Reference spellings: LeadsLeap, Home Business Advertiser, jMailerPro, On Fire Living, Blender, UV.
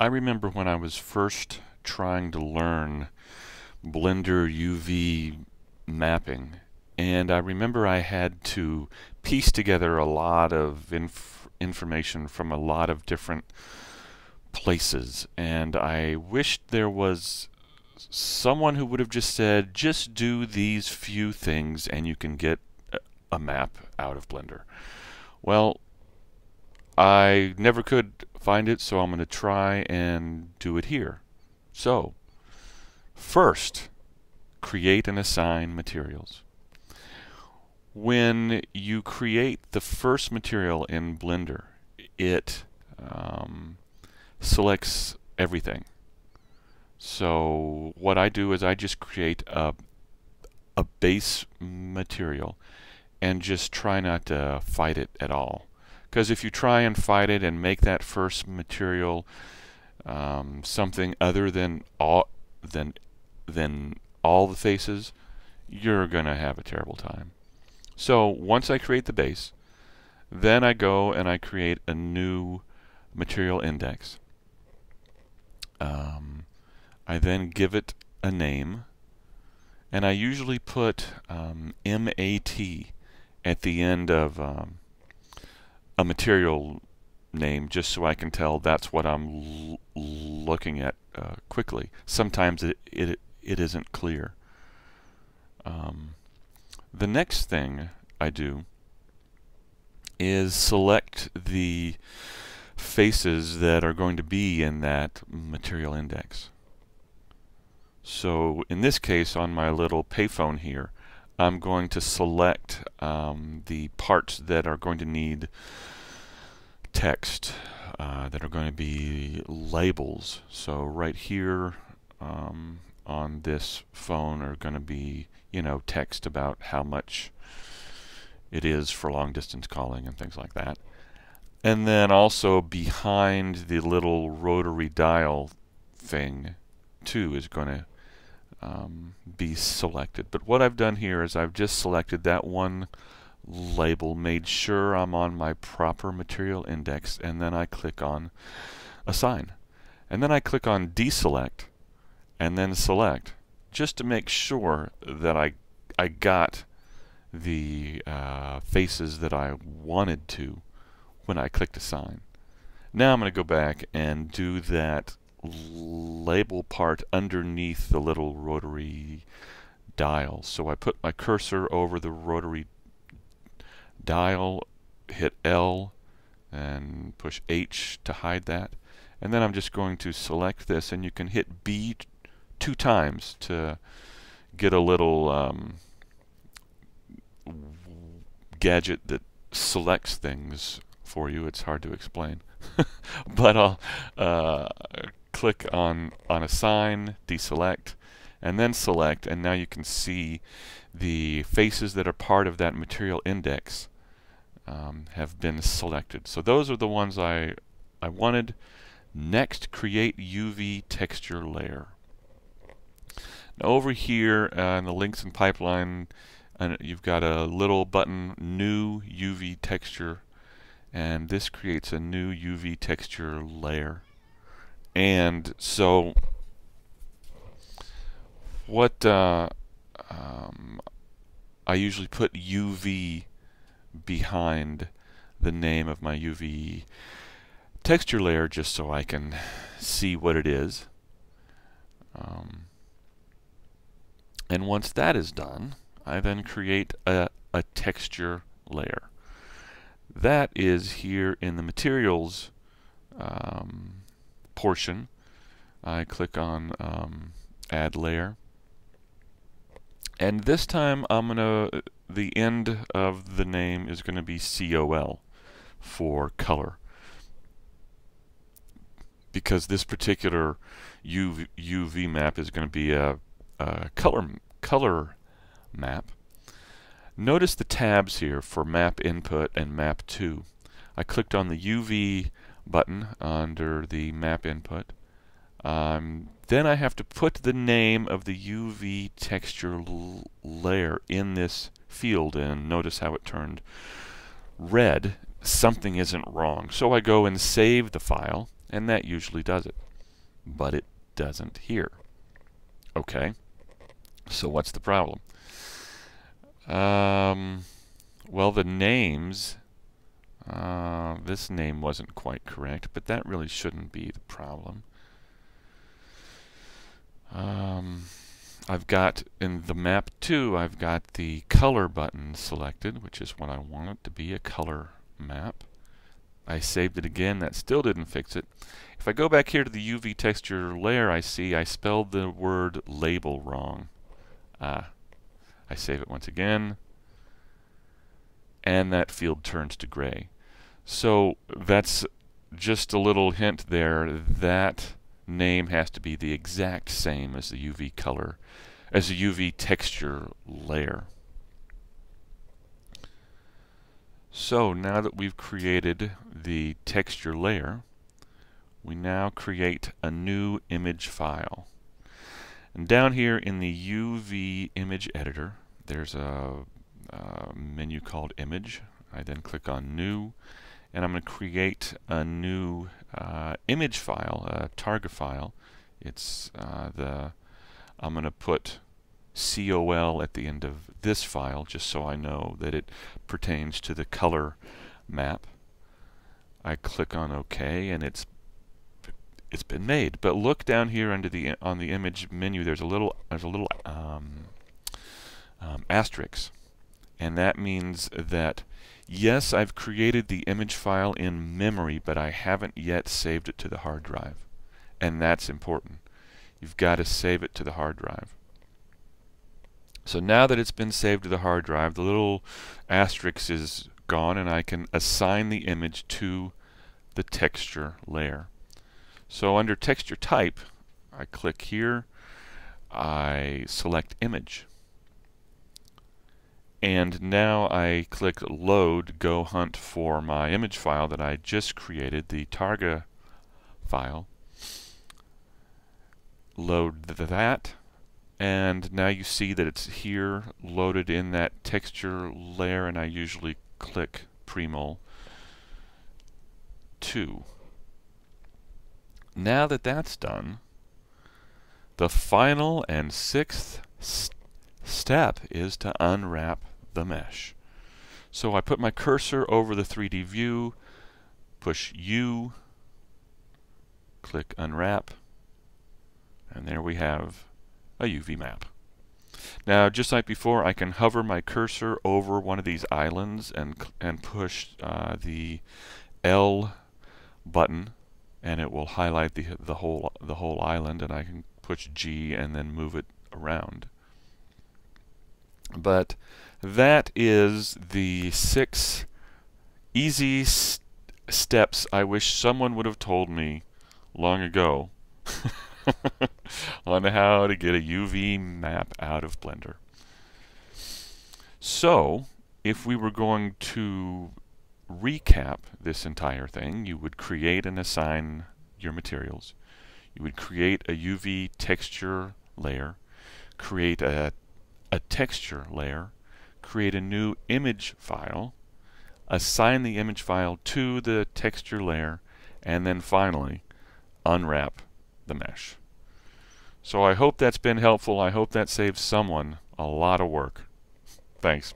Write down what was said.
I remember when I was first trying to learn Blender UV mapping, and I remember I had to piece together a lot of information from a lot of different places, and I wished there was someone who would have just said, just do these few things and you can get a map out of Blender. Well, I never could find it, so I'm going to try and do it here. So, first, create and assign materials. When you create the first material in Blender, it selects everything. So what I do is I just create a base material and just try not to fight it at all. Because if you try and fight it and make that first material something other than all the faces, you're gonna have a terrible time. So once I create the base, then I go and I create a new material index. I then give it a name, and I usually put MAT at the end of a material name, just so I can tell that's what I'm looking at quickly. Sometimes it isn't clear. The next thing I do is select the faces that are going to be in that material index. So in this case, on my little payphone here, I'm going to select the parts that are going to need text, that are going to be labels. So right here on this phone are going to be, you know, text about how much it is for long distance calling and things like that. And then also behind the little rotary dial thing too is going to be selected. But what I've done here is I've just selected that one label, made sure I'm on my proper material index, and then I click on assign. And then I click on deselect and then select, just to make sure that I got the faces that I wanted to when I clicked assign. Now I'm going to go back and do that label part underneath the little rotary dial. So I put my cursor over the rotary dial, hit L and push H to hide that, and then I'm just going to select this, and you can hit B 2 times to get a little gadget that selects things for you. It's hard to explain. But I'll click on assign, deselect, and then select, and now you can see the faces that are part of that material index have been selected. So those are the ones I wanted. Next, create UV texture layer. Now over here in the links and pipeline, you've got a little button, new UV texture, and this creates a new UV texture layer. And so what I usually put UV behind the name of my UV texture layer, just so I can see what it is. And once that is done, I then create a texture layer. That is here in the materials portion. I click on add layer, and this time I'm gonna, the end of the name is gonna be COL for color, because this particular UV map is gonna be a color map. Notice the tabs here for map input and map 2. I clicked on the UV button under the map input. Then I have to put the name of the UV texture layer in this field, and notice how it turned red. Something isn't wrong. So I go and save the file, and that usually does it. but it doesn't here. Okay, so what's the problem? Well, the names, this name wasn't quite correct, but that really shouldn't be the problem. I've got, in the map 2, I've got the color button selected, which is what I want it to be, a color map. I saved it again, that still didn't fix it. If I go back here to the UV texture layer, I see I spelled the word label wrong. I save it once again, and that field turns to gray. So that's just a little hint there, that name has to be the exact same as the UV color, as the UV texture layer. So now that we've created the texture layer, we now create a new image file. And down here in the UV image editor, there's a menu called image. I then click on new, and I'm going to create a new image file, a target file. It's I'm going to put COL at the end of this file just so I know that it pertains to the color map. I click on OK, and it's been made. But look down here under the on the image menu. There's a little asterisk, and that means that yes, I've created the image file in memory, but I haven't yet saved it to the hard drive. And that's important. You've got to save it to the hard drive. So now that it's been saved to the hard drive, the little asterisk is gone, and I can assign the image to the texture layer. So under texture type, I click here, I select image. And now I click load, go hunt for my image file that I just created, the target file. Load that, and now you see that it's here loaded in that texture layer, and I usually click Premol 2. Now that that's done, the final and sixth step is to unwrap the mesh. So I put my cursor over the 3D view, push U, click unwrap, and there we have a UV map. Now, just like before, I can hover my cursor over one of these islands and push the L button, and it will highlight the whole island, and I can push G and then move it around. But that is the 6 easy steps I wish someone would have told me long ago on how to get a UV map out of Blender. So if we were going to recap this entire thing, you would create and assign your materials. You would create a UV texture layer, create a texture layer, create a new image file, assign the image file to the texture layer, and then finally unwrap the mesh. So I hope that's been helpful. I hope that saves someone a lot of work. Thanks.